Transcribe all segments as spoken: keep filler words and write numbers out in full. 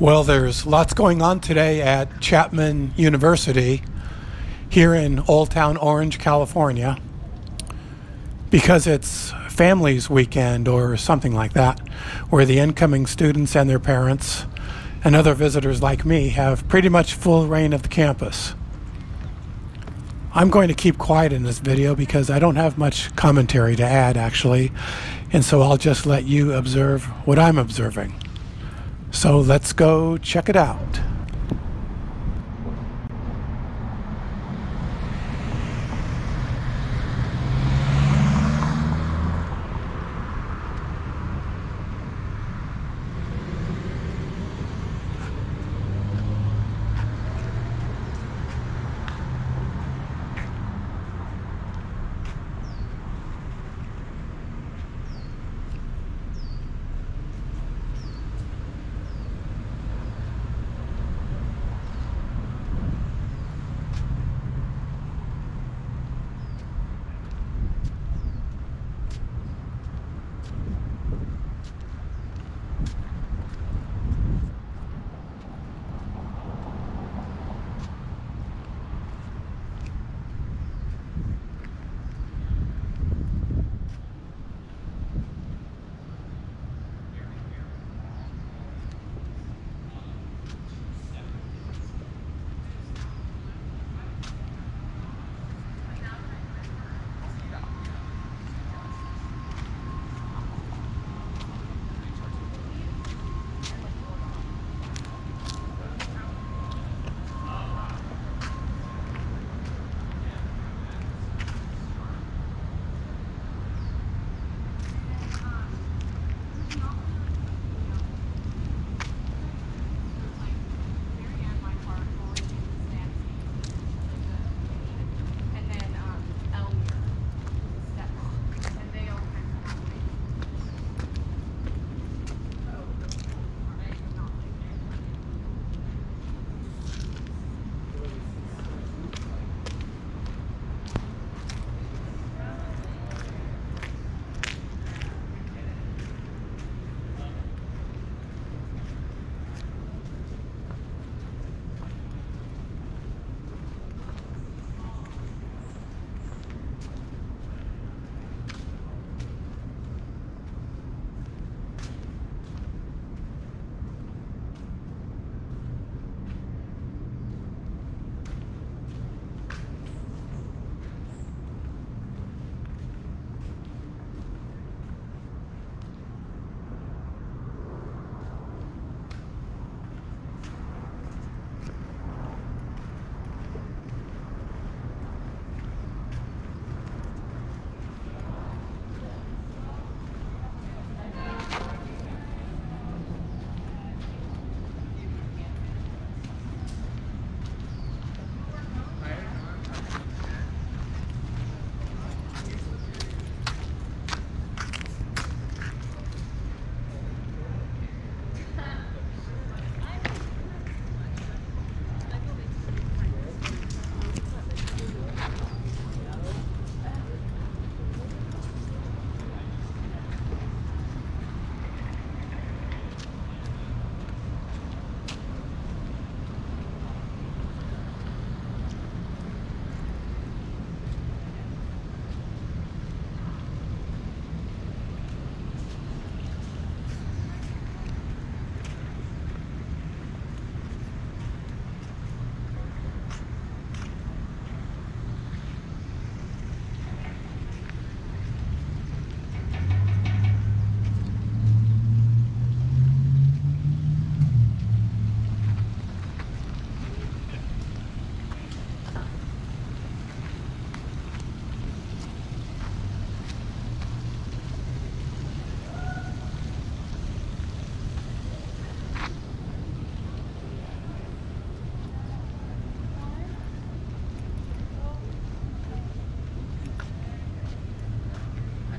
Well, there's lots going on today at Chapman University here in Old Towne Orange, California, because it's Families Weekend or something like that, where the incoming students and their parents and other visitors like me have pretty much full reign of the campus. I'm going to keep quiet in this video because I don't have much commentary to add, actually, and so I'll just let you observe what I'm observing. So let's go check it out.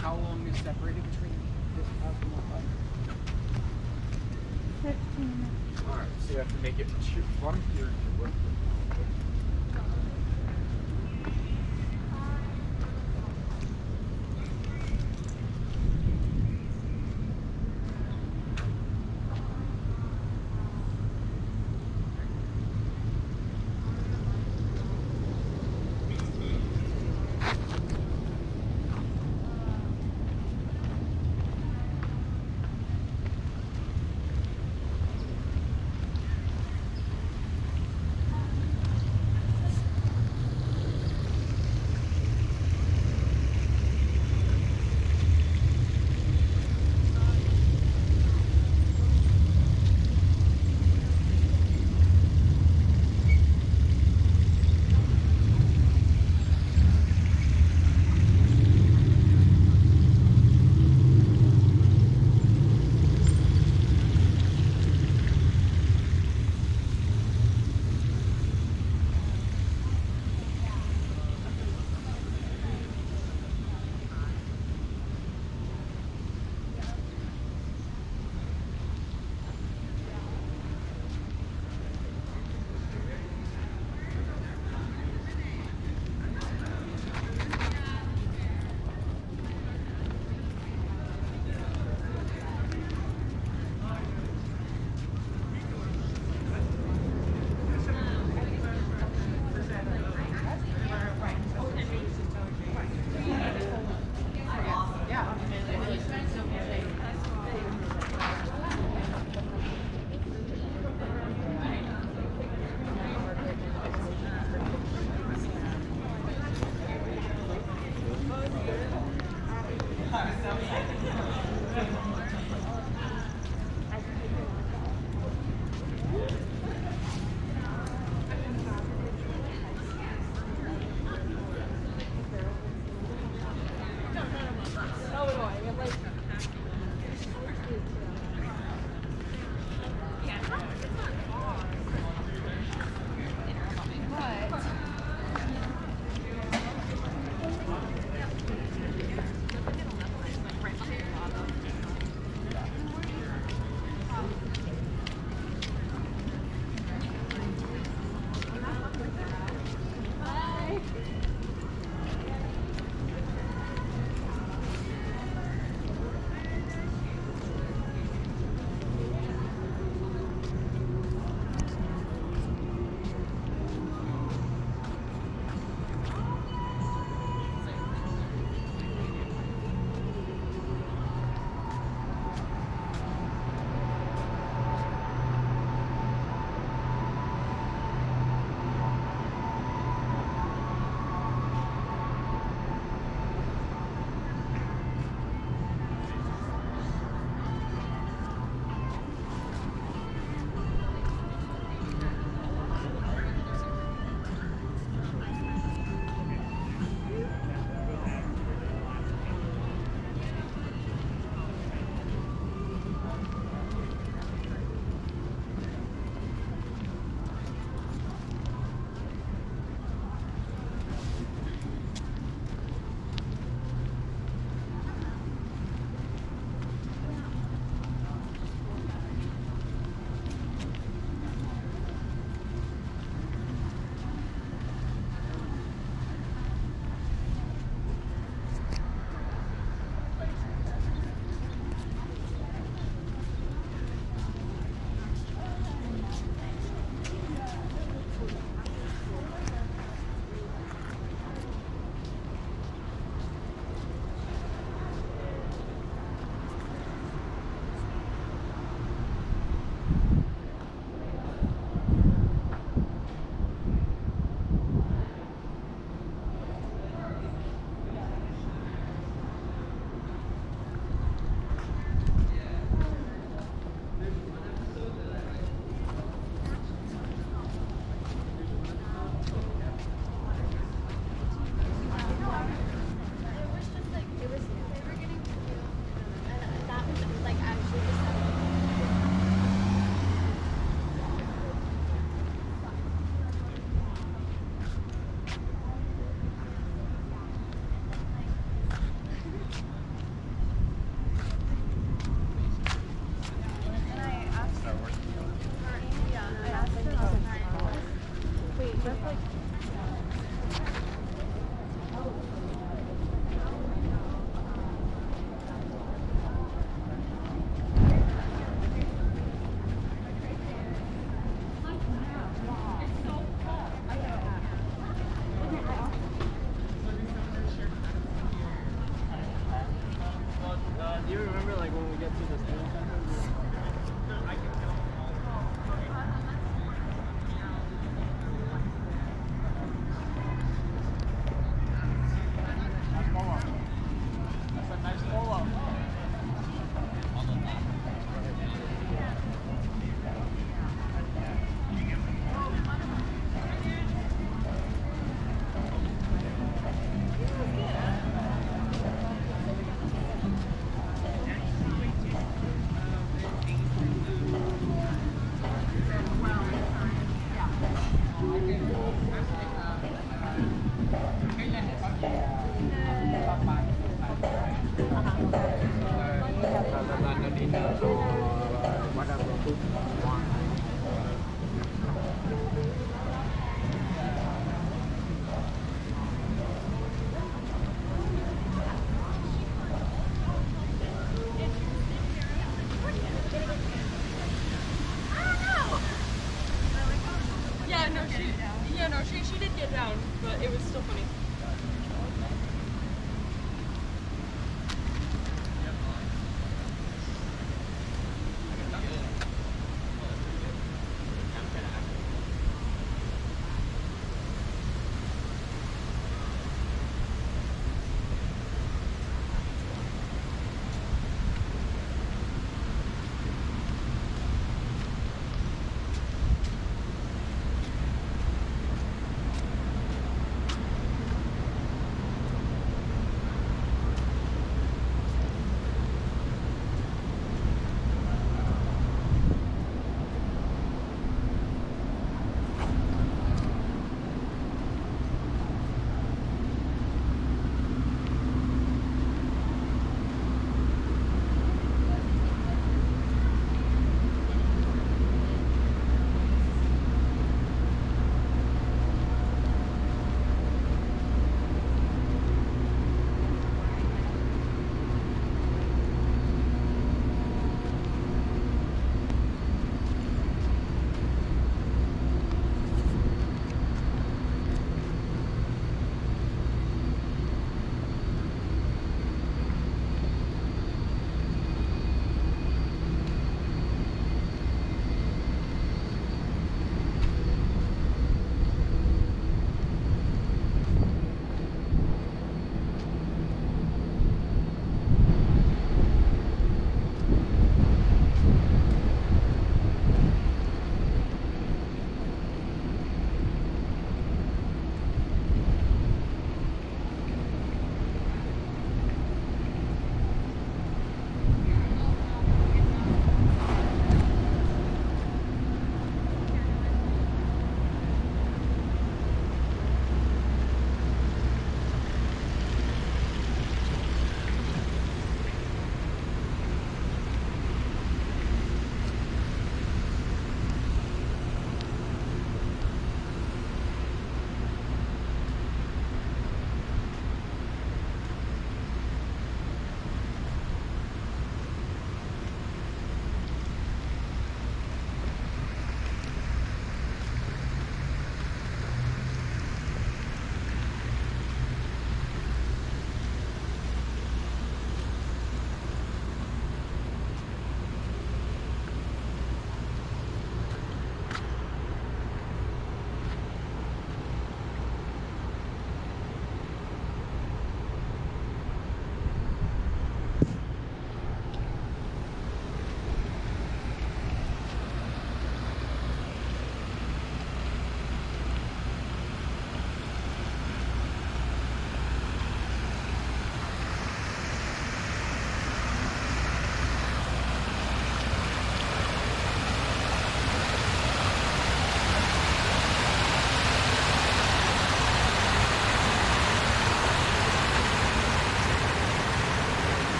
How long is separated between this house and the other? fifteen minutes. Alright, so you have to make it from here to work.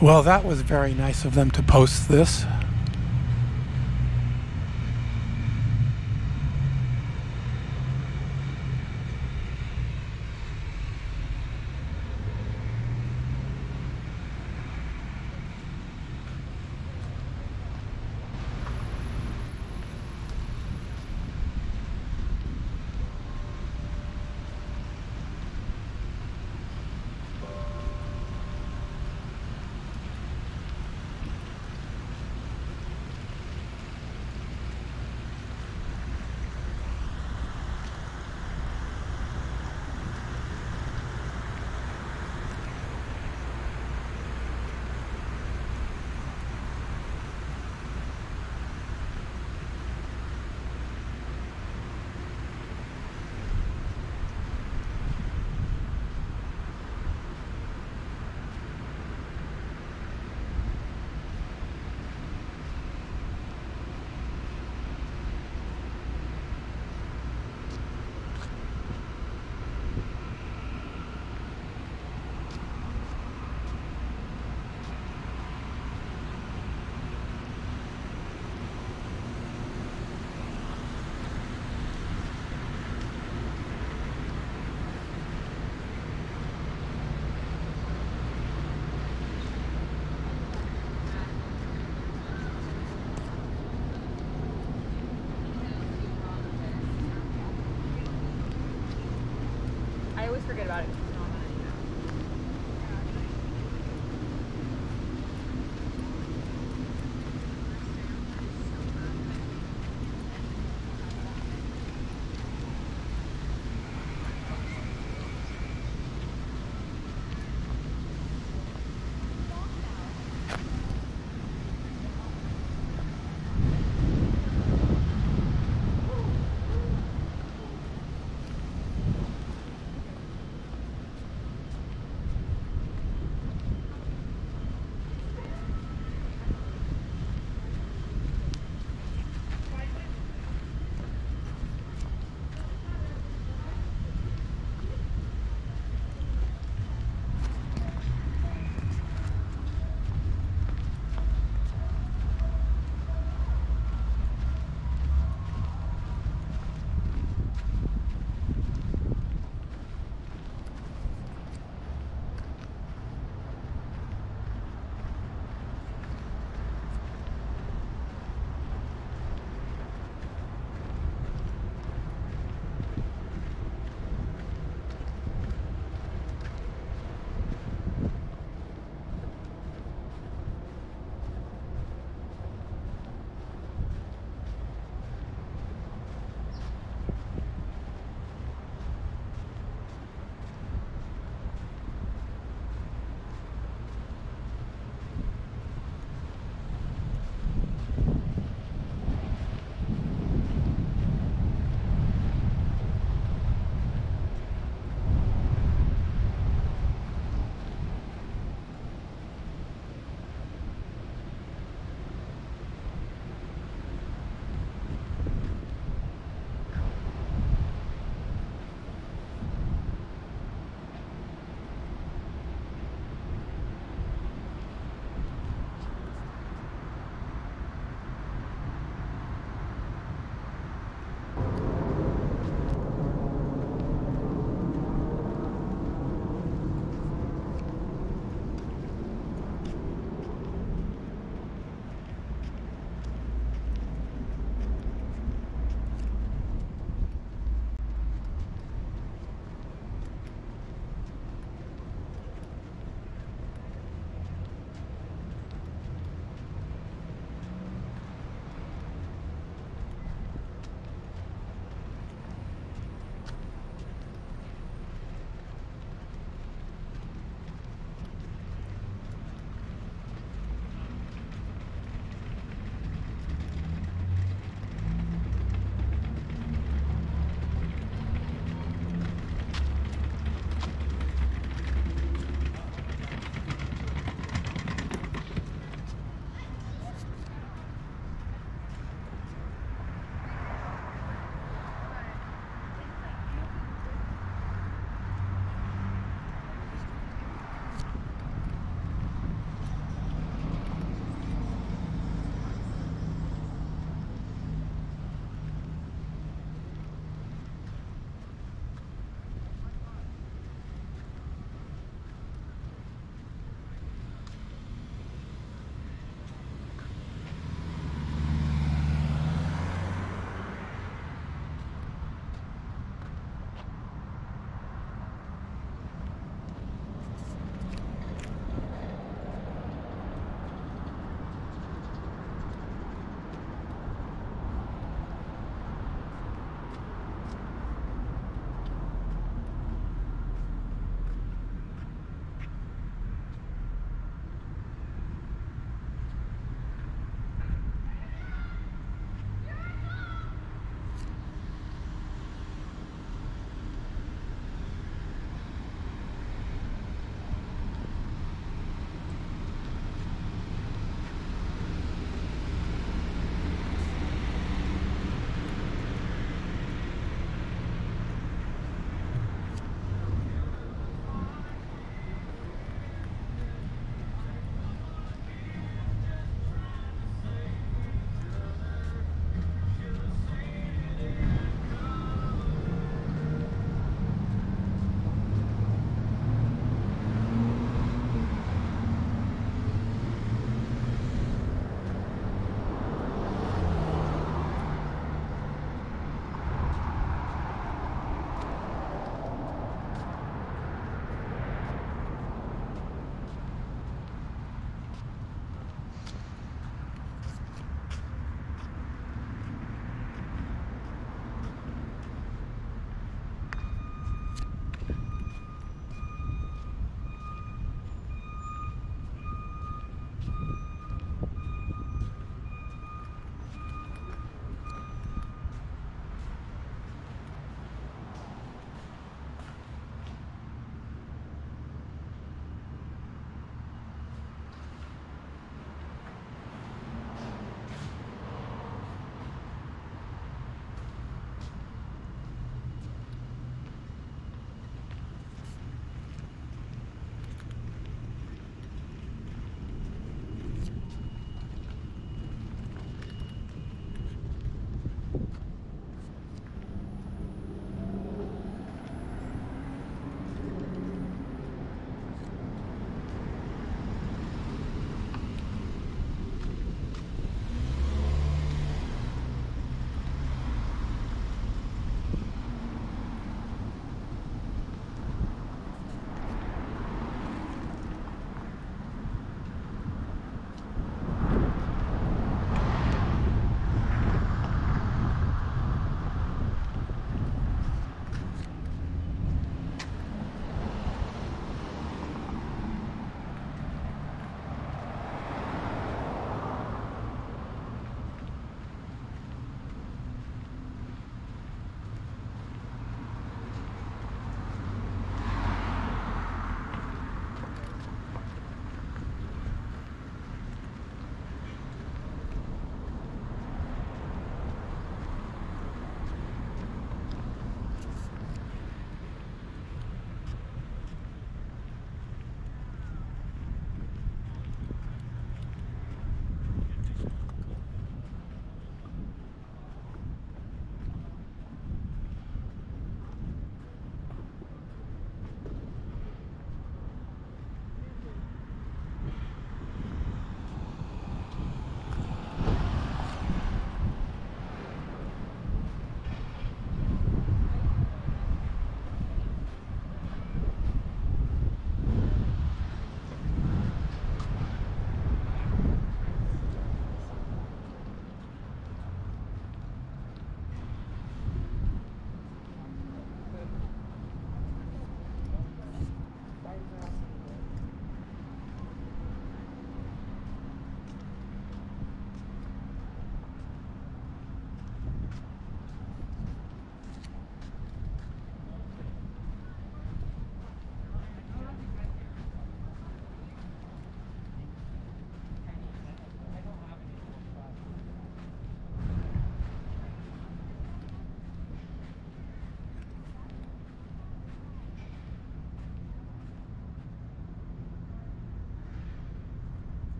Well, that was very nice of them to post this.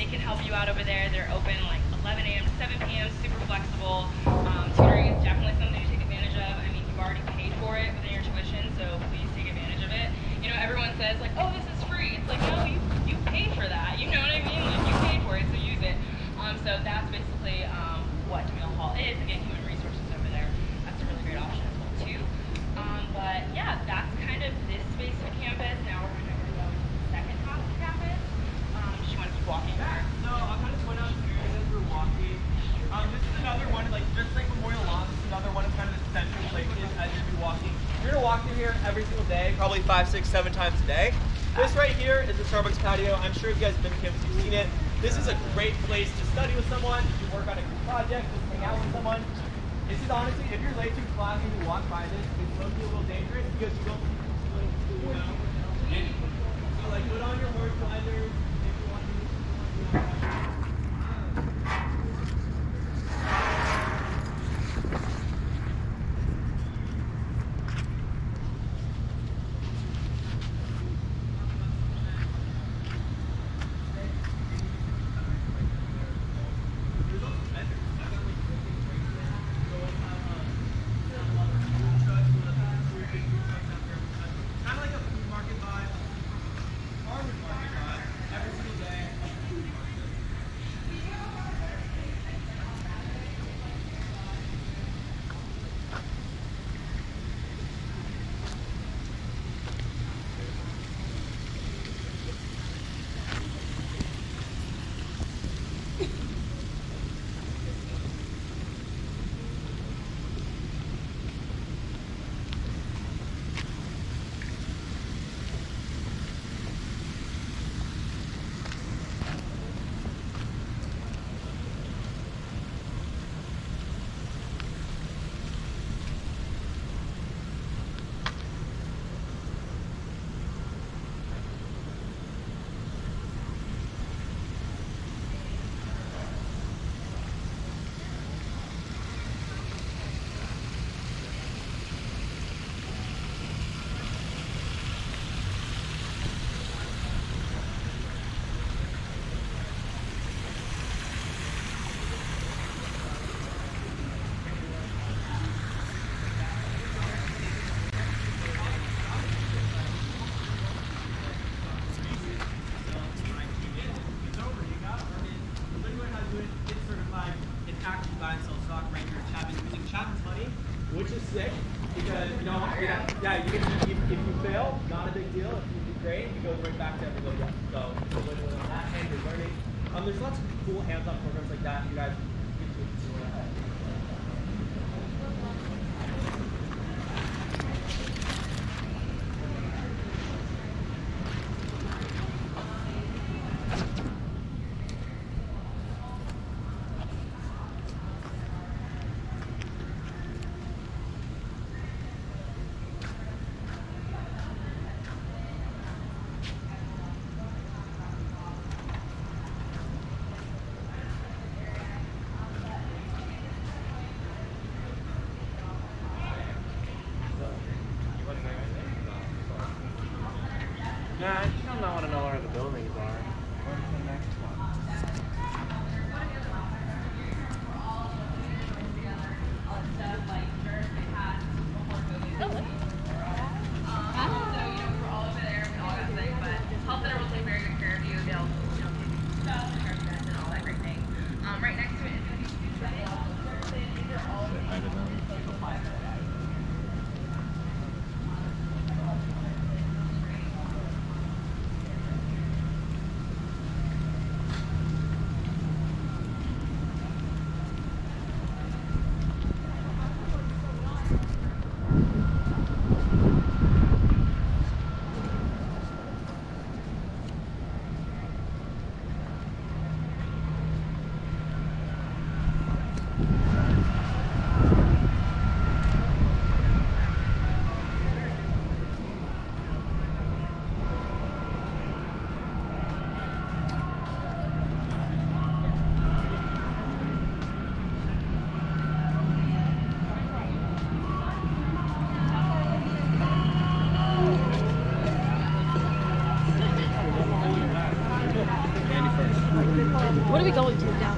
They can help you out over there. They're open like eleven a m to seven p m, super flexible. Um, tutoring is definitely something to take advantage of. I mean, you've already paid for it within your tuition, so please take advantage of it. You know, everyone says like, oh, this is free. It's like, no, you, you paid for that. You know what I mean? Like, you paid for it, so use it. Um, so that's basically um, what DeMille Hall is. Again, human resources over there. That's a really great option as well, too. Um, but yeah, that's kind of this space of campus. Now we're going to go to the second half of campus. Um, she wants to keep walking back. So I'll kind of point out here as we're walking. Um, this is another one, like just like Memorial Lawn, this is another one of kind of the central places as you'll be walking. You're going to walk through here every single day, probably five, six, seven times a day. This right here is the Starbucks patio. I'm sure if you guys have been to campus, you've seen it. This is a great place to study with someone, if you work on a group project, just hang out with someone. This is honestly, if you're late to class and you walk by this, it's mostly a little dangerous because you don't you know. So like put on your word blinders if you want to. What are we going to now?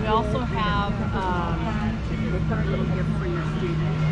We also have um, a little gift for your students.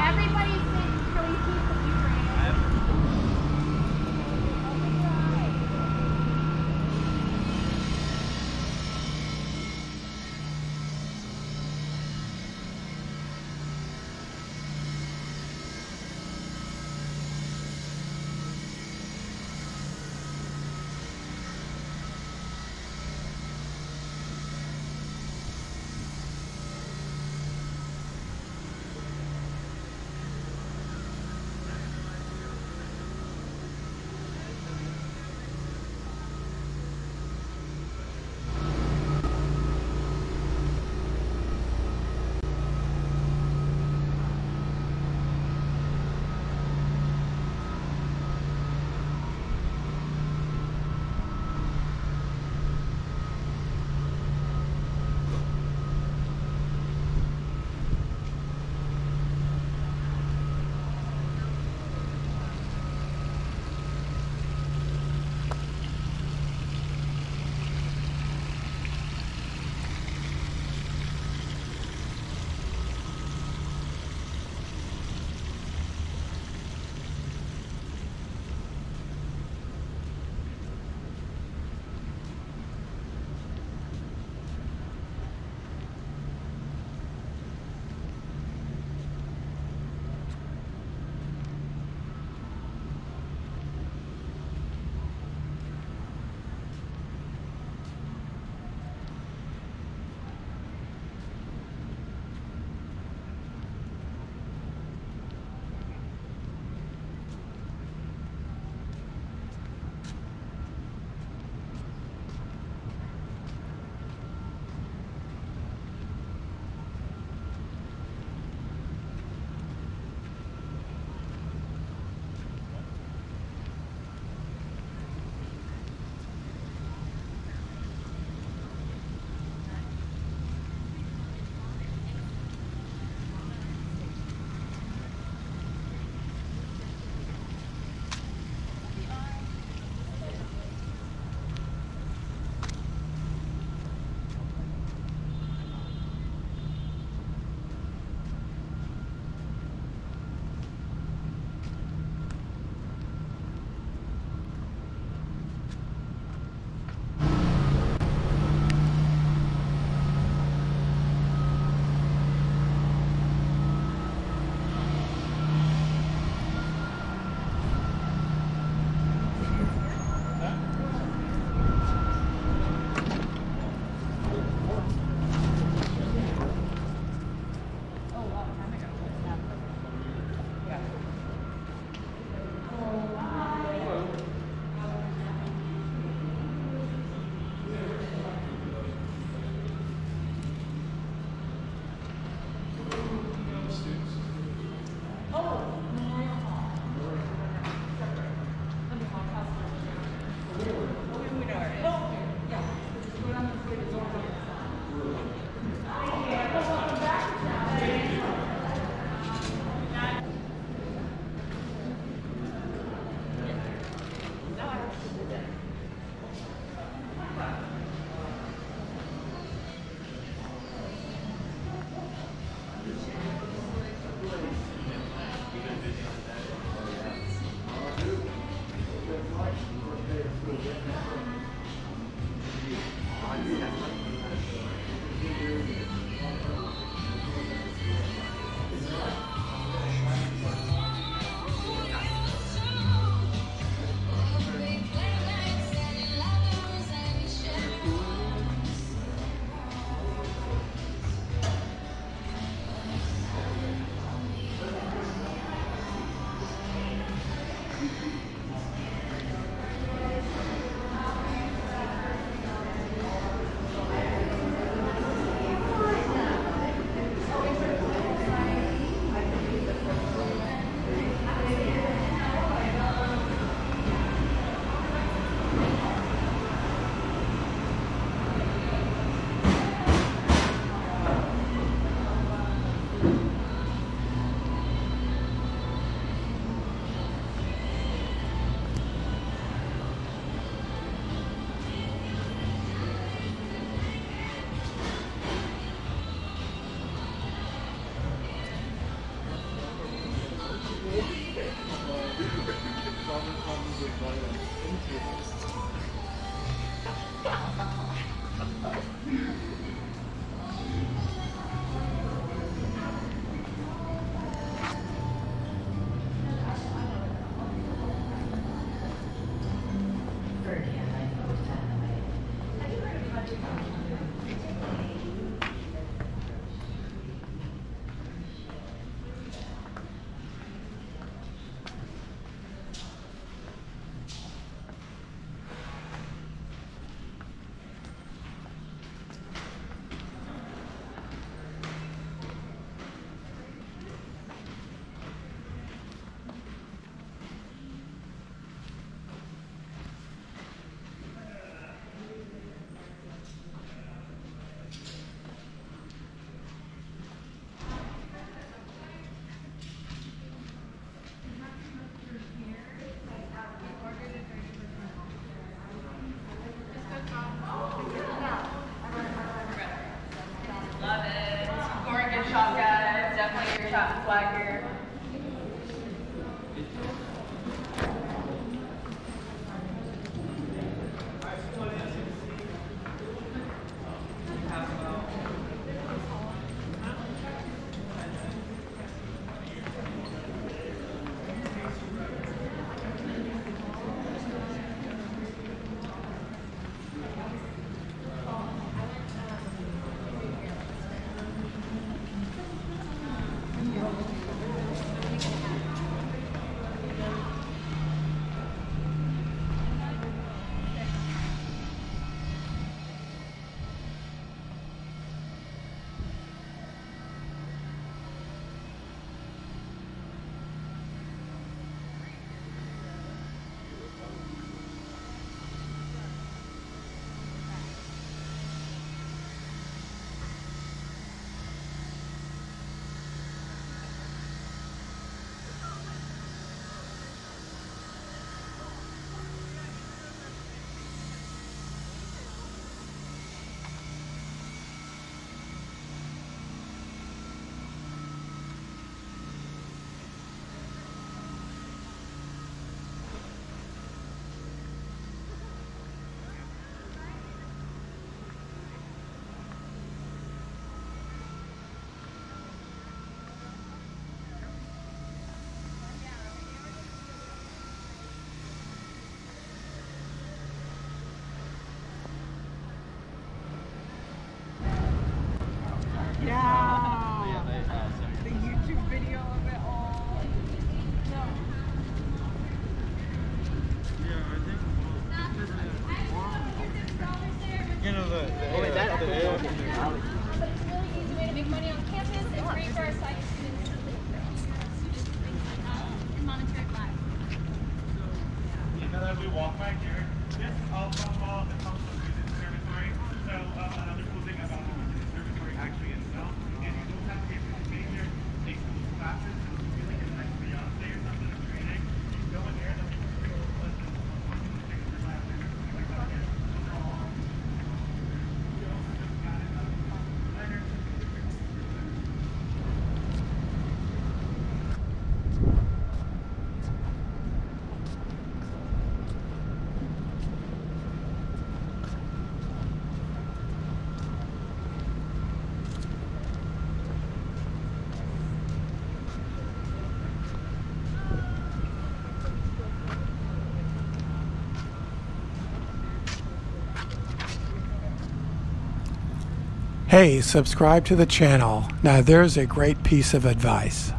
Everybody, can we keep the Hey, subscribe to the channel. Now there's a great piece of advice.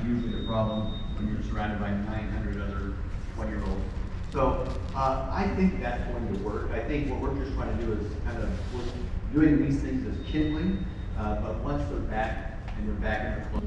not usually a problem when you're surrounded by nine hundred other twenty-year-olds. So uh, I think that's going to work. I think what we're just trying to do is kind of doing these things as kindling, uh, but once they're back and they're back in their clothes.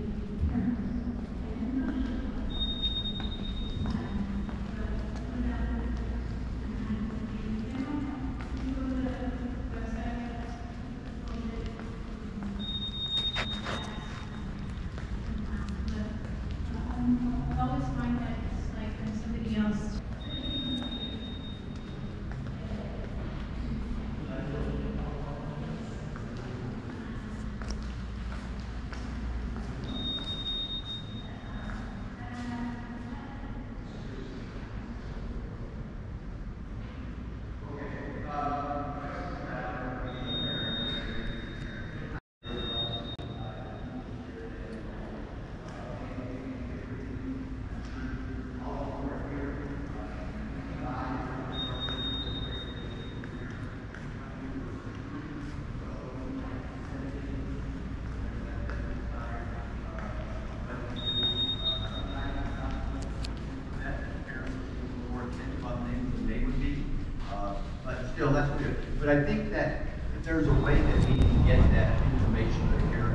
Still, that's good. But I think that if there's a way that we can get that information to the parent.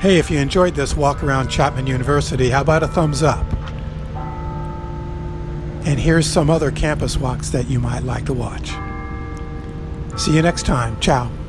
Hey, if you enjoyed this walk around Chapman University, how about a thumbs up? And here's some other campus walks that you might like to watch. See you next time. Ciao.